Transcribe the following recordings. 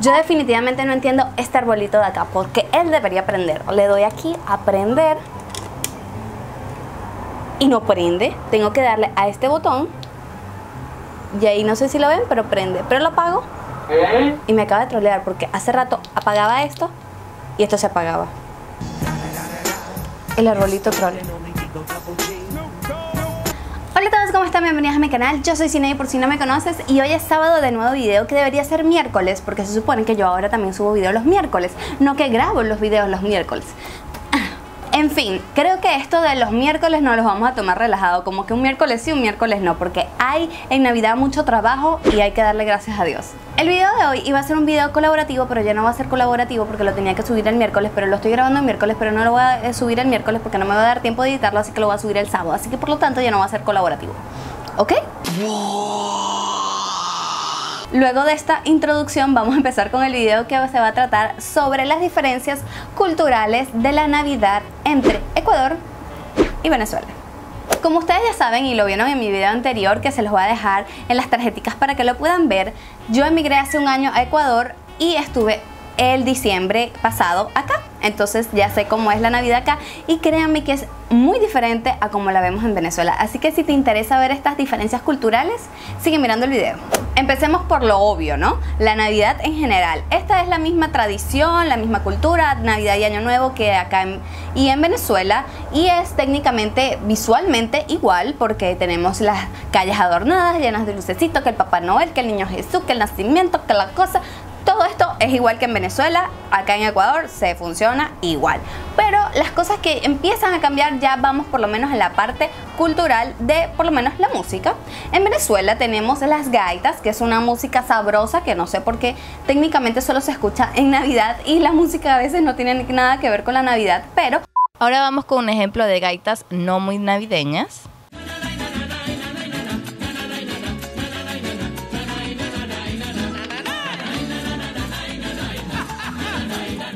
Yo definitivamente no entiendo este arbolito de acá, porque él debería aprender. Le doy aquí a aprender y no prende. Tengo que darle a este botón y ahí no sé si lo ven, pero prende. Pero lo apago y me acaba de trolear, porque hace rato apagaba esto y esto se apagaba. El arbolito trole. Hola a todos, ¿cómo están? Bienvenidos a mi canal. Yo soy Zinahyd, por si no me conoces, y hoy es sábado de nuevo video, que debería ser miércoles, porque se supone que yo ahora también subo videos los miércoles, no que grabo los videos los miércoles. En fin, creo que esto de los miércoles no los vamos a tomar relajado, como que un miércoles sí, un miércoles no, porque hay en Navidad mucho trabajo y hay que darle gracias a Dios. El video de hoy iba a ser un video colaborativo, pero ya no va a ser colaborativo porque lo tenía que subir el miércoles, pero lo estoy grabando el miércoles, pero no lo voy a subir el miércoles porque no me va a dar tiempo de editarlo, así que lo voy a subir el sábado, así que por lo tanto ya no va a ser colaborativo, ¿ok? Luego de esta introducción vamos a empezar con el video que se va a tratar sobre las diferencias culturales de la Navidad entre Ecuador y Venezuela. Como ustedes ya saben y lo vieron en mi video anterior, que se los voy a dejar en las tarjeticas para que lo puedan ver, yo emigré hace un año a Ecuador y estuve el diciembre pasado acá. Entonces ya sé cómo es la Navidad acá y créanme que es muy diferente a como la vemos en Venezuela. Así que si te interesa ver estas diferencias culturales, sigue mirando el video. Empecemos por lo obvio, ¿no? La Navidad en general. Esta es la misma tradición, la misma cultura, Navidad y Año Nuevo que acá en Venezuela, y es técnicamente, visualmente igual, porque tenemos las calles adornadas, llenas de lucecitos, que el Papá Noel, que el Niño Jesús, que el nacimiento, que la cosa. Todo esto es igual que en Venezuela, acá en Ecuador se funciona igual. Pero las cosas que empiezan a cambiar, ya vamos por lo menos en la parte cultural de por lo menos la música. En Venezuela tenemos las gaitas, que es una música sabrosa que no sé por qué técnicamente solo se escucha en Navidad, y la música a veces no tiene nada que ver con la Navidad, pero... Ahora vamos con un ejemplo de gaitas no muy navideñas.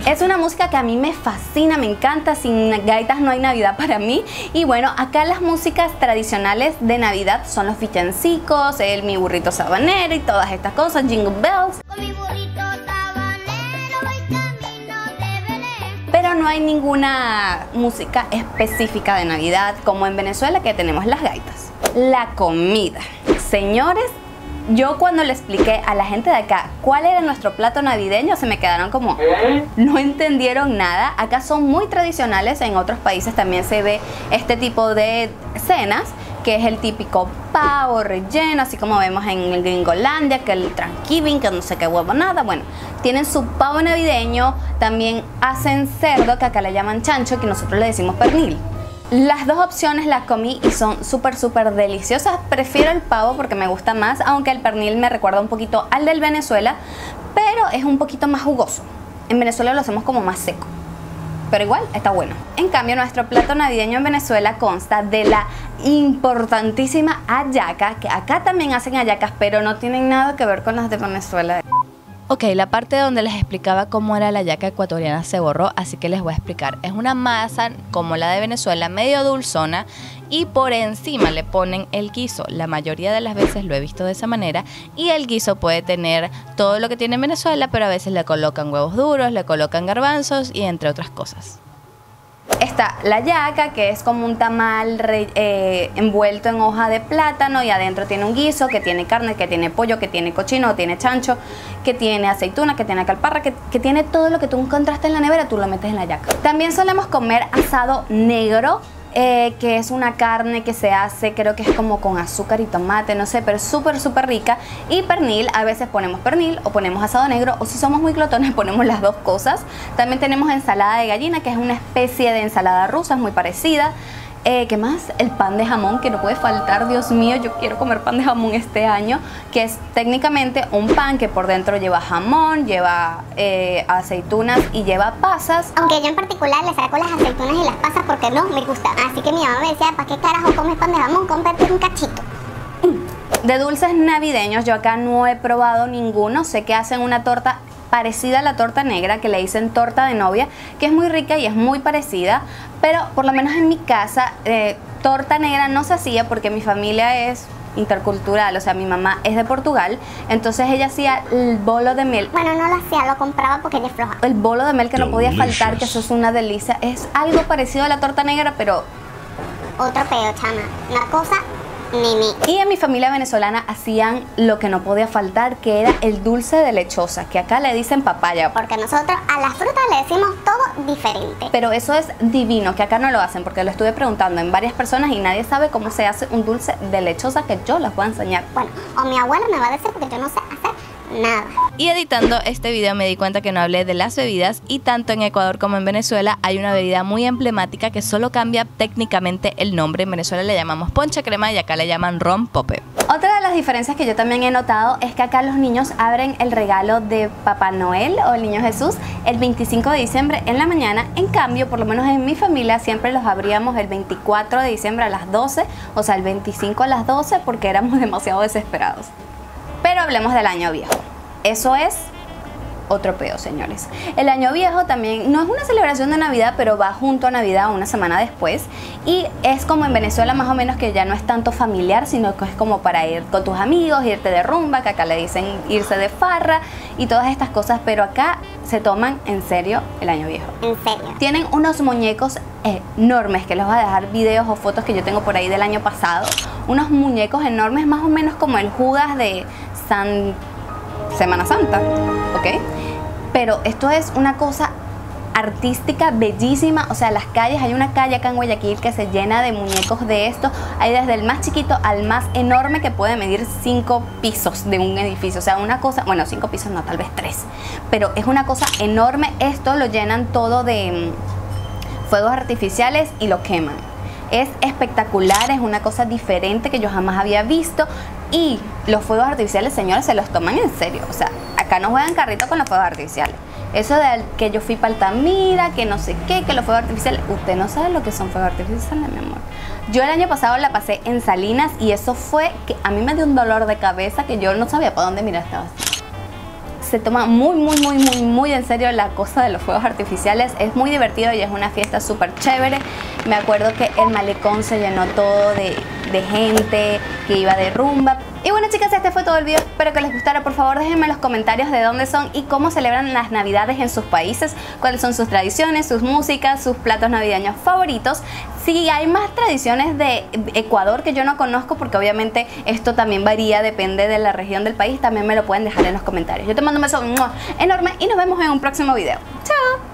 Es una música que a mí me fascina, me encanta. Sin gaitas no hay Navidad para mí. Y bueno, acá las músicas tradicionales de Navidad son los villancicos, el Mi Burrito Sabanero y todas estas cosas, Jingle Bells. Con mi burrito sabanero voy camino de Belén. Pero no hay ninguna música específica de Navidad como en Venezuela, que tenemos las gaitas. La comida. Señores, yo cuando le expliqué a la gente de acá cuál era nuestro plato navideño, se me quedaron como... No entendieron nada. Acá son muy tradicionales, en otros países también se ve este tipo de cenas, que es el típico pavo relleno, así como vemos en Gringolandia, que el Thanksgiving, que no sé qué huevo, nada. Bueno, tienen su pavo navideño, también hacen cerdo, que acá le llaman chancho, que nosotros le decimos pernil. Las dos opciones las comí y son súper deliciosas. Prefiero el pavo porque me gusta más, aunque el pernil me recuerda un poquito al del Venezuela, pero es un poquito más jugoso. En Venezuela lo hacemos como más seco, pero igual está bueno. En cambio, nuestro plato navideño en Venezuela consta de la importantísima hallaca, que acá también hacen hallacas, pero no tienen nada que ver con las de Venezuela. Ok, la parte donde les explicaba cómo era la hallaca ecuatoriana se borró, así que les voy a explicar. Es una masa como la de Venezuela, medio dulzona, y por encima le ponen el guiso. La mayoría de las veces lo he visto de esa manera, y el guiso puede tener todo lo que tiene en Venezuela, pero a veces le colocan huevos duros, le colocan garbanzos y entre otras cosas. Está la hallaca, que es como un tamal envuelto en hoja de plátano, y adentro tiene un guiso que tiene carne, que tiene pollo, que tiene cochino, que tiene chancho, que tiene aceituna, que tiene alcaparra, que tiene todo lo que tú encontraste en la nevera, tú lo metes en la hallaca. También solemos comer asado negro, que es una carne que se hace, creo que es como con azúcar y tomate, no sé, pero es súper rica. Y pernil, a veces ponemos pernil o ponemos asado negro, o si somos muy glotones ponemos las dos cosas. También tenemos ensalada de gallina, que es una especie de ensalada rusa, es muy parecida. ¿Qué más? El pan de jamón, que no puede faltar. Dios mío, yo quiero comer pan de jamón este año, que es técnicamente un pan que por dentro lleva jamón, lleva aceitunas y lleva pasas. Aunque yo en particular le saco las aceitunas y las pasas porque no me gustan. Así que mi mamá me decía, ¿para qué carajo comes pan de jamón? Cómprate un cachito. De dulces navideños yo acá no he probado ninguno. Sé que hacen una torta parecida a la torta negra, que le dicen torta de novia, que es muy rica y es muy parecida, pero por lo menos en mi casa torta negra no se hacía porque mi familia es intercultural, o sea, mi mamá es de Portugal, entonces ella hacía el bolo de miel. Bueno, no lo hacía, lo compraba porque ella es floja. El bolo de miel que no podía faltar, que eso es una delicia. Es algo parecido a la torta negra, pero... otro pedo, chama. Una cosa... Y en mi familia venezolana hacían lo que no podía faltar, que era el dulce de lechosa, que acá le dicen papaya. Porque nosotros a las frutas le decimos todo diferente. Pero eso es divino, que acá no lo hacen, porque lo estuve preguntando en varias personas y nadie sabe cómo se hace un dulce de lechosa, que yo les voy a enseñar. Bueno, o mi abuela me va a decir, porque yo no sé hacer nada. Y editando este video me di cuenta que no hablé de las bebidas, y tanto en Ecuador como en Venezuela hay una bebida muy emblemática que solo cambia técnicamente el nombre. En Venezuela le llamamos ponche crema y acá le llaman ron pope. Otra de las diferencias que yo también he notado es que acá los niños abren el regalo de Papá Noel o el Niño Jesús el 25 de diciembre en la mañana. En cambio, por lo menos en mi familia siempre los abríamos el 24 de diciembre a las 12, o sea el 25 a las 12, porque éramos demasiado desesperados. Pero hablemos del año viejo. Eso es otro pedo, señores. El año viejo también no es una celebración de Navidad, pero va junto a Navidad una semana después. Y es como en Venezuela más o menos, que ya no es tanto familiar, sino que es como para ir con tus amigos, irte de rumba, que acá le dicen irse de farra y todas estas cosas. Pero acá se toman en serio el año viejo. En serio. Tienen unos muñecos enormes, que les voy a dejar videos o fotos que yo tengo por ahí del año pasado. Unos muñecos enormes, más o menos como el Judas de Semana Santa, ¿ok? Pero esto es una cosa artística bellísima, o sea, las calles, hay una calle acá en Guayaquil que se llena de muñecos de estos, hay desde el más chiquito al más enorme, que puede medir 5 pisos de un edificio, o sea, una cosa, bueno, 5 pisos no, tal vez 3, pero es una cosa enorme. Esto lo llenan todo de fuegos artificiales y lo queman. Es espectacular, es una cosa diferente que yo jamás había visto. Y los fuegos artificiales, señores, se los toman en serio. O sea, acá no juegan carrito con los fuegos artificiales. Eso de que yo fui para Altamira, que no sé qué, que los fuegos artificiales... Usted no sabe lo que son fuegos artificiales, mi amor. Yo el año pasado la pasé en Salinas y eso fue que a mí me dio un dolor de cabeza que yo no sabía para dónde mirar, estaba así. Se toma muy en serio la cosa de los fuegos artificiales. Es muy divertido y es una fiesta súper chévere. Me acuerdo que el malecón se llenó todo de gente que iba de rumba. Y bueno, chicas, este fue todo el video, espero que les gustara. Por favor, déjenme en los comentarios de dónde son y cómo celebran las navidades en sus países, cuáles son sus tradiciones, sus músicas, sus platos navideños favoritos. Si hay más tradiciones de Ecuador que yo no conozco, porque obviamente esto también varía, depende de la región del país, también me lo pueden dejar en los comentarios. Yo te mando un beso enorme y nos vemos en un próximo video. ¡Chao!